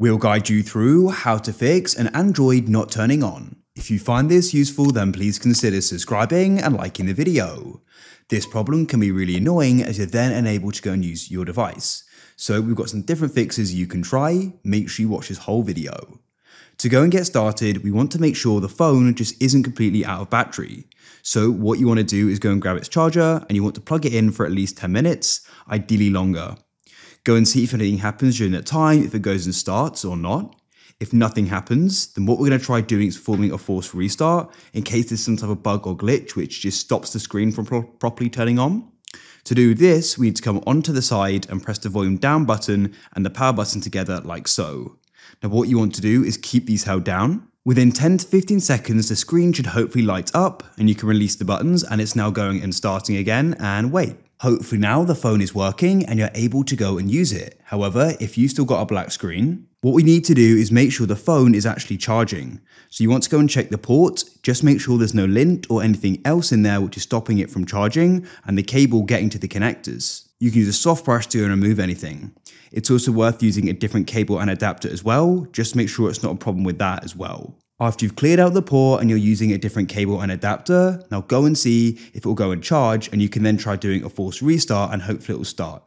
We'll guide you through how to fix an Android not turning on. If you find this useful, then please consider subscribing and liking the video. This problem can be really annoying as you're then unable to go and use your device. So we've got some different fixes you can try. Make sure you watch this whole video. To go and get started, we want to make sure the phone just isn't completely out of battery. So what you want to do is go and grab its charger and you want to plug it in for at least 10 minutes, ideally longer. Go and see if anything happens during that time, if it goes and starts or not. If nothing happens, then what we're going to try doing is performing a forced restart in case there's some type of bug or glitch which just stops the screen from properly turning on. To do this, we need to come onto the side and press the volume down button and the power button together like so. Now what you want to do is keep these held down. Within 10 to 15 seconds, the screen should hopefully light up and you can release the buttons and it's now going and starting again and wait. Hopefully now the phone is working and you're able to go and use it. However, if you've still got a black screen, what we need to do is make sure the phone is actually charging. So you want to go and check the port, just make sure there's no lint or anything else in there which is stopping it from charging and the cable getting to the connectors. You can use a soft brush to remove anything. It's also worth using a different cable and adapter as well, just make sure it's not a problem with that as well. After you've cleared out the port and you're using a different cable and adapter, now go and see if it will go and charge and you can then try doing a forced restart and hopefully it will start.